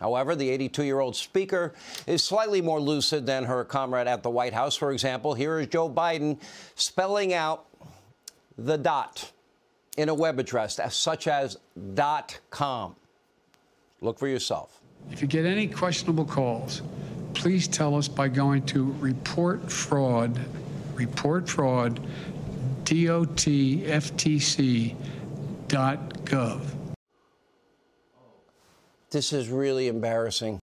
However, the 82-year-old speaker is slightly more lucid than her comrade at the White House. For example, here is Joe Biden spelling out the dot in a web address, such as .com. Look for yourself. If you get any questionable calls, please tell us by going to reportfraud.dot.ftc.gov. This is really embarrassing.